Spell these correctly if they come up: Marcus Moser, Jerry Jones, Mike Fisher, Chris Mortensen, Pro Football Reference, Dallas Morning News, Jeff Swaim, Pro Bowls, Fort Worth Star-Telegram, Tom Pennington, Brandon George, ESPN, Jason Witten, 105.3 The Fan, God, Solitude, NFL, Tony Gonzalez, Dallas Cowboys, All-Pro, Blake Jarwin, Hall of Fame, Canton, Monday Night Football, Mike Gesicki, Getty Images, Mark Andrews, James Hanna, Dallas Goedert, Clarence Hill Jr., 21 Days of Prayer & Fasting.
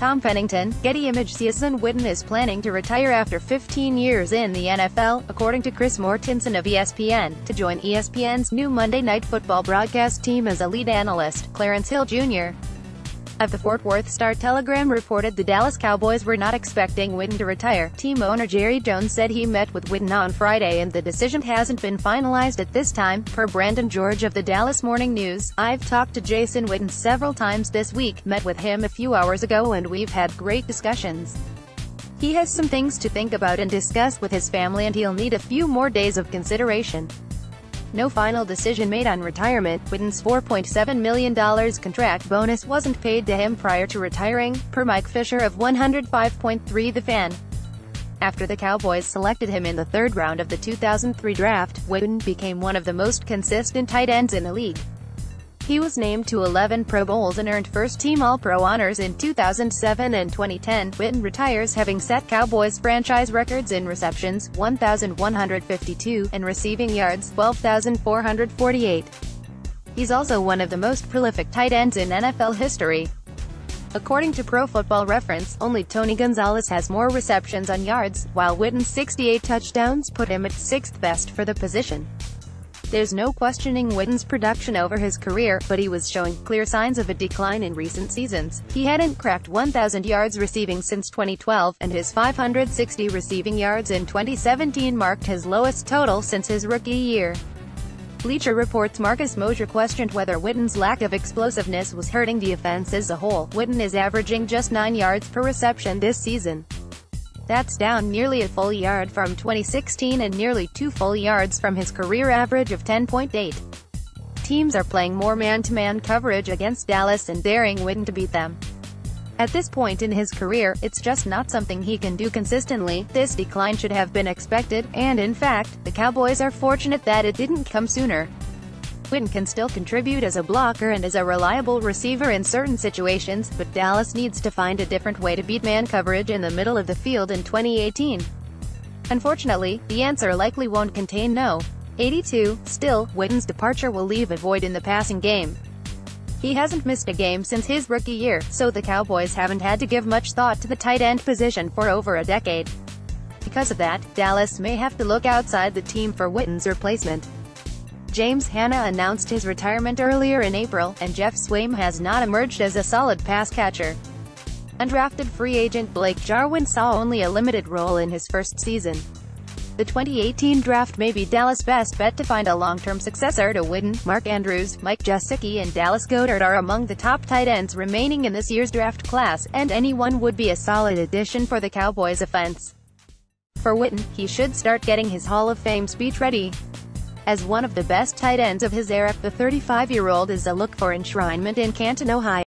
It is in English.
Tom Pennington, Getty Images. Jason Witten is planning to retire after 15 years in the NFL, according to Chris Mortensen of ESPN, to join ESPN's new Monday Night Football broadcast team as a lead analyst. Clarence Hill Jr. of the Fort Worth Star-Telegram reported the Dallas Cowboys were not expecting Witten to retire. Team owner Jerry Jones said he met with Witten on Friday and the decision hasn't been finalized at this time. Per Brandon George of the Dallas Morning News, "I've talked to Jason Witten several times this week, met with him a few hours ago and we've had great discussions. He has some things to think about and discuss with his family and he'll need a few more days of consideration." No final decision made on retirement. Witten's $4.7 million contract bonus wasn't paid to him prior to retiring, per Mike Fisher of 105.3 The Fan. After the Cowboys selected him in the third round of the 2003 draft, Witten became one of the most consistent tight ends in the league. He was named to 11 Pro Bowls and earned first-team All-Pro honors in 2007 and 2010. Witten retires having set Cowboys franchise records in receptions, 1,152, and receiving yards, 12,448. He's also one of the most prolific tight ends in NFL history. According to Pro Football Reference, only Tony Gonzalez has more receptions on yards, while Witten's 68 touchdowns put him at sixth best for the position. There's no questioning Witten's production over his career, but he was showing clear signs of a decline in recent seasons. He hadn't cracked 1,000 yards receiving since 2012, and his 560 receiving yards in 2017 marked his lowest total since his rookie year. Bleacher Report's Marcus Moser questioned whether Witten's lack of explosiveness was hurting the offense as a whole. Witten is averaging just 9 yards per reception this season. That's down nearly a full yard from 2016 and nearly 2 full yards from his career average of 10.8. Teams are playing more man-to-man coverage against Dallas and daring Witten to beat them. At this point in his career, it's just not something he can do consistently. This decline should have been expected, and in fact, the Cowboys are fortunate that it didn't come sooner. Witten can still contribute as a blocker and as a reliable receiver in certain situations, but Dallas needs to find a different way to beat man coverage in the middle of the field in 2018. Unfortunately, the answer likely won't contain no. 82. Still, Witten's departure will leave a void in the passing game. He hasn't missed a game since his rookie year, so the Cowboys haven't had to give much thought to the tight end position for over a decade. Because of that, Dallas may have to look outside the team for Witten's replacement. James Hanna announced his retirement earlier in April, and Jeff Swaim has not emerged as a solid pass catcher. Undrafted free agent Blake Jarwin saw only a limited role in his first season. The 2018 draft may be Dallas' best bet to find a long-term successor to Witten. Mark Andrews, Mike Gesicki and Dallas Goedert are among the top tight ends remaining in this year's draft class, and anyone would be a solid addition for the Cowboys' offense. For Witten, he should start getting his Hall of Fame speech ready. As one of the best tight ends of his era, the 35-year-old is a look for enshrinement in Canton, Ohio.